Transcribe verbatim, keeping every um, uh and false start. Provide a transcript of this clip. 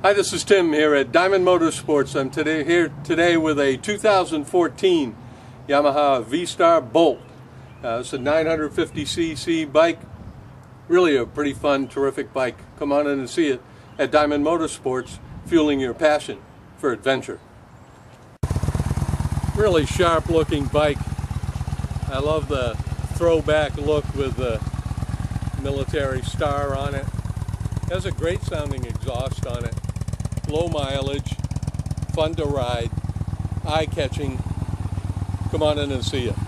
Hi, this is Tim here at Diamond Motorsports. I'm today here today with a two thousand fourteen Yamaha V-Star Bolt. Uh, it's a nine hundred fifty c c bike. Really a pretty fun, terrific bike. Come on in and see it at Diamond Motorsports, fueling your passion for adventure. Really sharp looking bike. I love the throwback look with the military star on it. Has a great sounding exhaust on it. Low mileage, fun to ride, eye-catching. Come on in and see it.